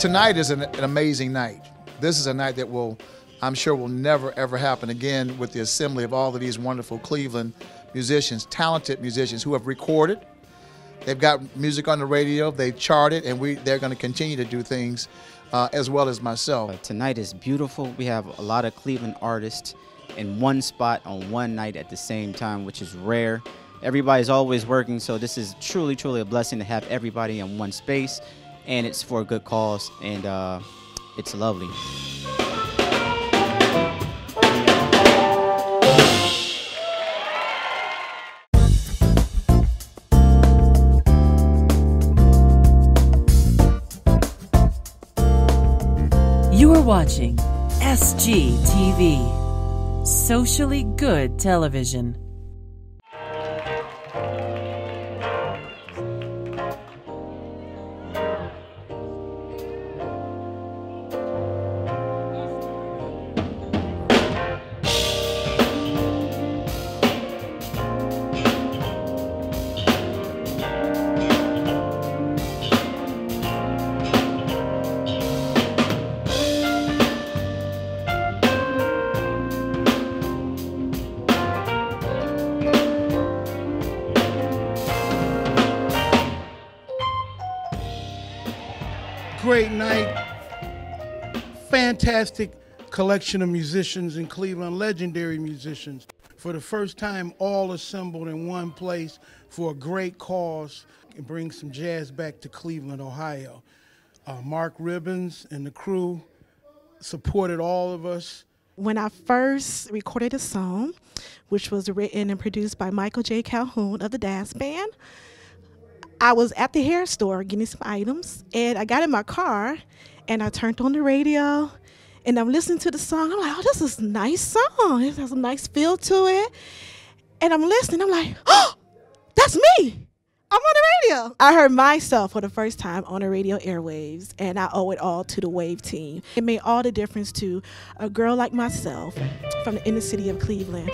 Tonight is an amazing night. This is a night that will, I'm sure, will never ever happen again, with the assembly of all of these wonderful Cleveland musicians, talented musicians who have recorded. They've got music on the radio, they've charted, and they're going to continue to do things as well as myself. Tonight is beautiful. We have a lot of Cleveland artists in one spot on one night at the same time, which is rare. Everybody's always working, so this is truly, truly a blessing to have everybody in one space, and it's for a good cause, and it's lovely. You are watching SGTV, Socially Good Television. Great night, fantastic collection of musicians in Cleveland, legendary musicians. For the first time, all assembled in one place for a great cause and bring some jazz back to Cleveland, Ohio. Mark Ribbins and the crew supported all of us. When I first recorded a song, which was written and produced by Michael J. Calhoun of the Dazz Band, I was at the hair store getting some items, and I got in my car and I turned on the radio and I'm listening to the song. I'm like, oh, this is a nice song. It has a nice feel to it. And I'm listening, I'm like, oh, that's me. I'm on the radio. I heard myself for the first time on the radio airwaves, and I owe it all to the Wave team. It made all the difference to a girl like myself from the inner city of Cleveland.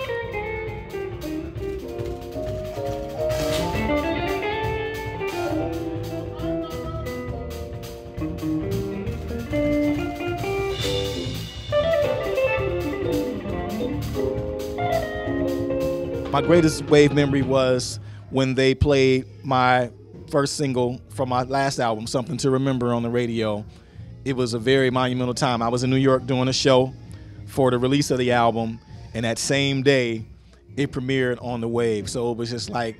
My greatest Wave memory was when they played my first single from my last album, Something to Remember, on the radio. It was a very monumental time. I was in New York doing a show for the release of the album, and that same day, it premiered on the Wave. So it was just like,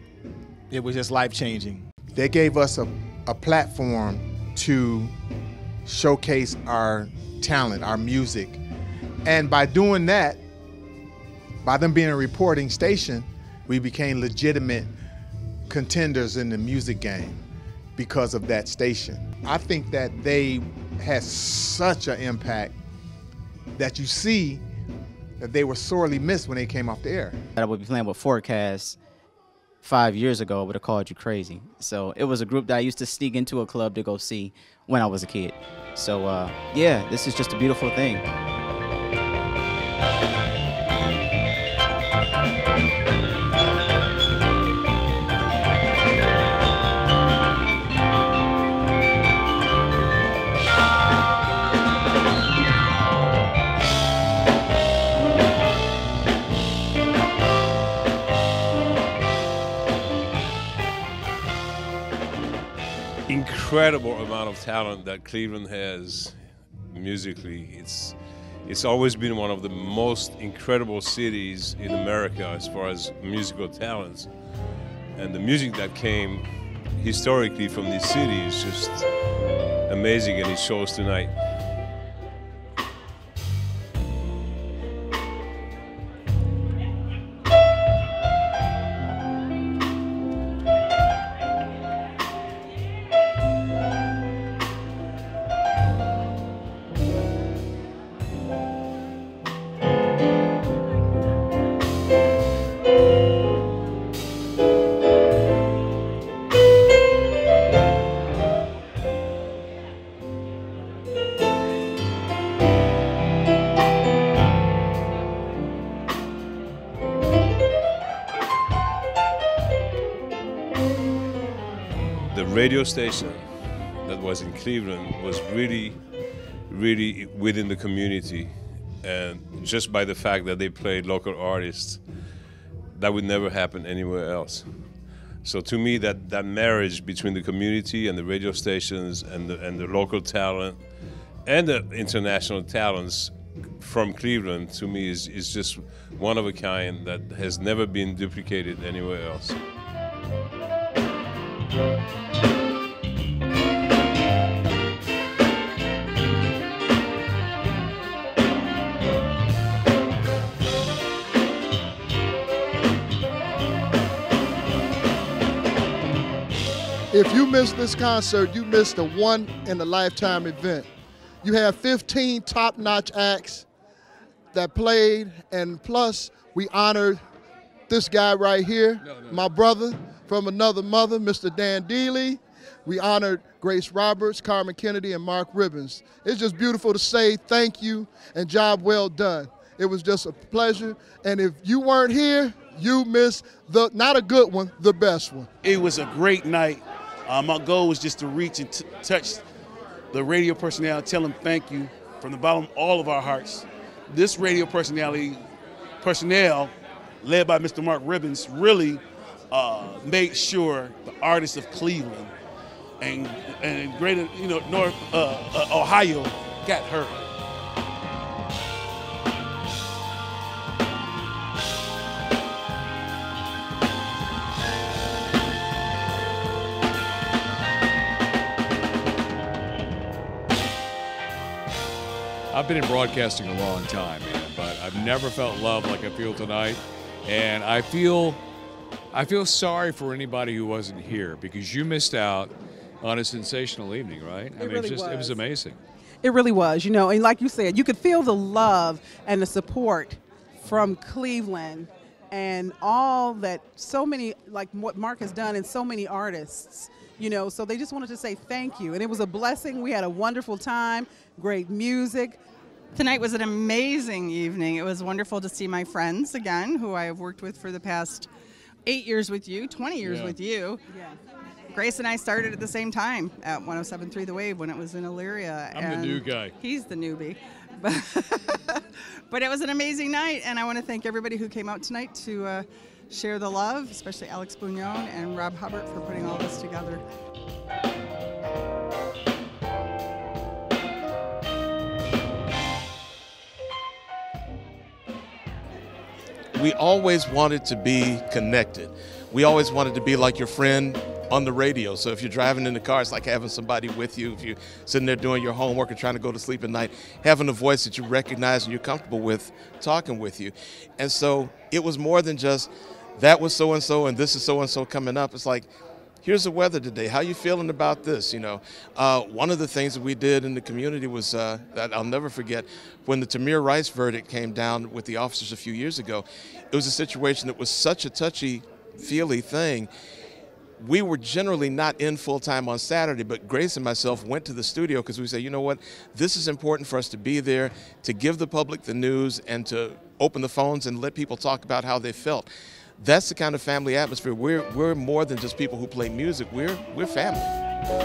it was just life-changing. They gave us a platform to showcase our talent, our music. And by doing that, by them being a reporting station, we became legitimate contenders in the music game because of that station. I think that they had such an impact that you see that they were sorely missed when they came off the air. I would be playing with Forecast 5 years ago, I would have called you crazy. So it was a group that I used to sneak into a club to go see when I was a kid. So yeah, this is just a beautiful thing. Incredible amount of talent that Cleveland has musically. It's always been one of the most incredible cities in America as far as musical talents. And the music that came historically from this city is just amazing, and it shows tonight. The radio station that was in Cleveland was really, really within the community. And just by the fact that they played local artists, that would never happen anywhere else. So to me, that marriage between the community and the radio stations and the local talent and the international talents from Cleveland, to me, is just one of a kind that has never been duplicated anywhere else. If you miss this concert, you missed a one-in-a-lifetime event. You have 15 top-notch acts that played, and plus we honored this guy right here, my brother from another mother, Mr. Dan Deely. We honored Grace Roberts, Carmen Kennedy, and Mark Ribbins. It's just beautiful to say thank you and job well done. It was just a pleasure, and if you weren't here, you missed the, not a good one, the best one. It was a great night. My goal was just to reach and touch the radio personality, tell them thank you from the bottom of all of our hearts. This radio personnel, led by Mr. Mark Ribbins, really made sure the artists of Cleveland and greater, you know, North Ohio got heard. I've been in broadcasting a long time, man, but I've never felt love like I feel tonight, and I feel sorry for anybody who wasn't here, because you missed out on a sensational evening, right? I mean, really it was amazing. It really was, you know, and like you said, you could feel the love and the support from Cleveland and all that, so many, like what Mark has done and so many artists. You know, so they just wanted to say thank you. And it was a blessing. We had a wonderful time, great music. Tonight was an amazing evening. It was wonderful to see my friends again, who I have worked with for the past 8 years with you, 20 years with you. Yeah. Grace and I started at the same time at 107.3 The Wave when it was in Elyria. I'm the new guy. He's the newbie. But it was an amazing night, and I want to thank everybody who came out tonight to share the love, especially Alex Bugnon and Rob Hubbard for putting all this together. We always wanted to be connected. We always wanted to be like your friend on the radio. So if you're driving in the car, it's like having somebody with you. If you're sitting there doing your homework or trying to go to sleep at night, having a voice that you recognize and you're comfortable with talking with you. And so it was more than just, that was so-and-so and this is so-and-so coming up. It's like, here's the weather today. How you feeling about this? You know, one of the things that we did in the community was, that I'll never forget, when the Tamir Rice verdict came down with the officers a few years ago, it was a situation that was such a touchy-feely thing. We were generally not in full time on Saturday, but Grace and myself went to the studio because we said, you know what, this is important for us to be there, to give the public the news and to open the phones and let people talk about how they felt. That's the kind of family atmosphere. We're more than just people who play music. We're family.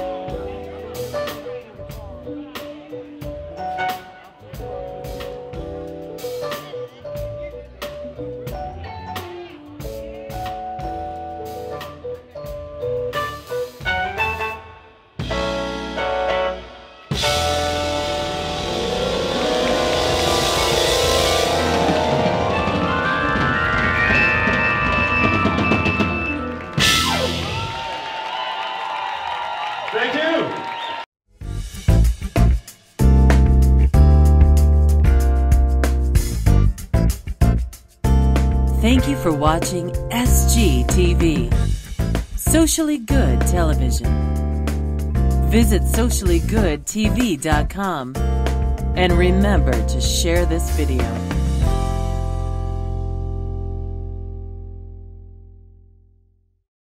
Thank you for watching SGTV, Socially Good Television. Visit sociallygoodtv.com and remember to share this video.